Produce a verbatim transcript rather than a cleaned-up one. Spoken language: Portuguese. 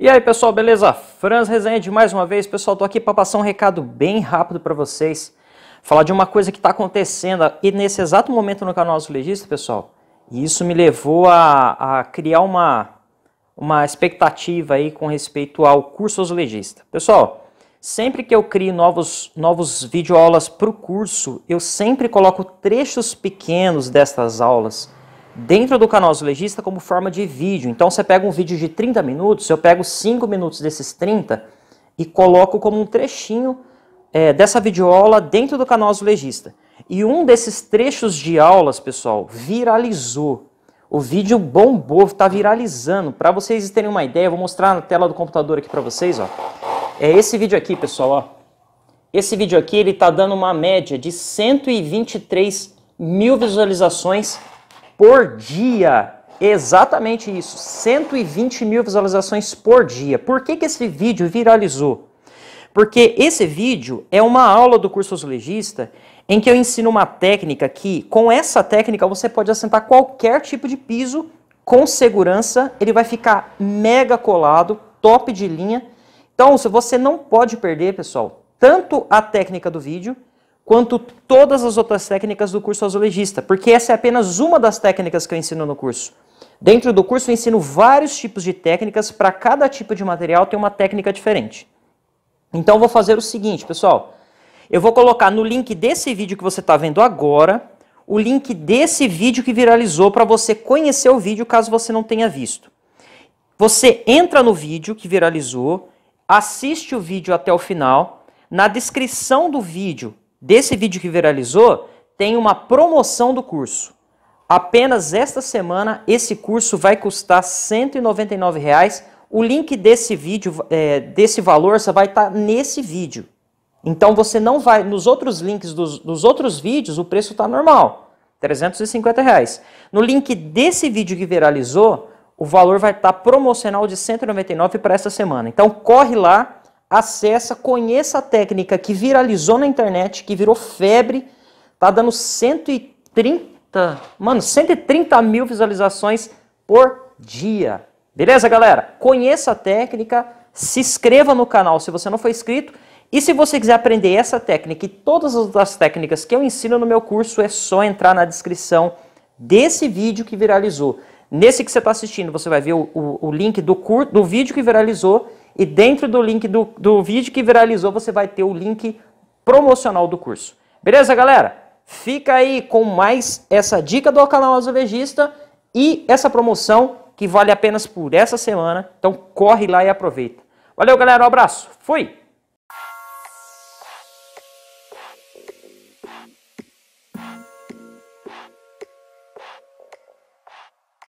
E aí pessoal, beleza? Franz Rezende mais uma vez. Pessoal, tô aqui para passar um recado bem rápido para vocês. Falar de uma coisa que está acontecendo e nesse exato momento no canal Azulejista, pessoal. E isso me levou a, a criar uma, uma expectativa aí com respeito ao curso Azulejista. Pessoal, sempre que eu crio novos, novos videoaulas para o curso, eu sempre coloco trechos pequenos destas aulas dentro do canal Azulejista como forma de vídeo. Então você pega um vídeo de trinta minutos, eu pego cinco minutos desses trinta e coloco como um trechinho é, dessa videoaula dentro do canal Azulejista. E um desses trechos de aulas, pessoal, viralizou. O vídeo bombou, está viralizando. Para vocês terem uma ideia, eu vou mostrar na tela do computador aqui para vocês. Ó. É esse vídeo aqui, pessoal. Ó. Esse vídeo aqui ele está dando uma média de cento e vinte e três mil visualizações por dia, exatamente isso, cento e vinte mil visualizações por dia. Por que que esse vídeo viralizou? Porque esse vídeo é uma aula do curso Azulejista em que eu ensino uma técnica que, com essa técnica, você pode assentar qualquer tipo de piso com segurança, ele vai ficar mega colado, top de linha. Então, você não pode perder, pessoal, tanto a técnica do vídeo, quanto todas as outras técnicas do curso Azulejista, porque essa é apenas uma das técnicas que eu ensino no curso. Dentro do curso eu ensino vários tipos de técnicas, para cada tipo de material tem uma técnica diferente. Então eu vou fazer o seguinte, pessoal, eu vou colocar no link desse vídeo que você está vendo agora, o link desse vídeo que viralizou para você conhecer o vídeo caso você não tenha visto. Você entra no vídeo que viralizou, assiste o vídeo até o final, na descrição do vídeo, desse vídeo que viralizou, tem uma promoção do curso. Apenas esta semana, esse curso vai custar cento e noventa e nove reais. O link desse vídeo, é, desse valor, você vai estar nesse vídeo. Então você não vai... Nos outros links dos, dos outros vídeos, o preço está normal. trezentos e cinquenta reais. No link desse vídeo que viralizou, o valor vai estar promocional de cento e noventa e nove reais para esta semana. Então corre lá. Acessa, conheça a técnica que viralizou na internet, que virou febre, tá dando cento e trinta, mano, cento e trinta mil visualizações por dia. Beleza, galera? Conheça a técnica, se inscreva no canal se você não for inscrito, e se você quiser aprender essa técnica e todas as outras técnicas que eu ensino no meu curso, é só entrar na descrição desse vídeo que viralizou. Nesse que você está assistindo, você vai ver o, o, o link do, cur... do vídeo que viralizou, e dentro do link do, do vídeo que viralizou, você vai ter o link promocional do curso. Beleza, galera? Fica aí com mais essa dica do canal Azulejista e essa promoção que vale apenas por essa semana. Então corre lá e aproveita. Valeu, galera. Um abraço. Fui!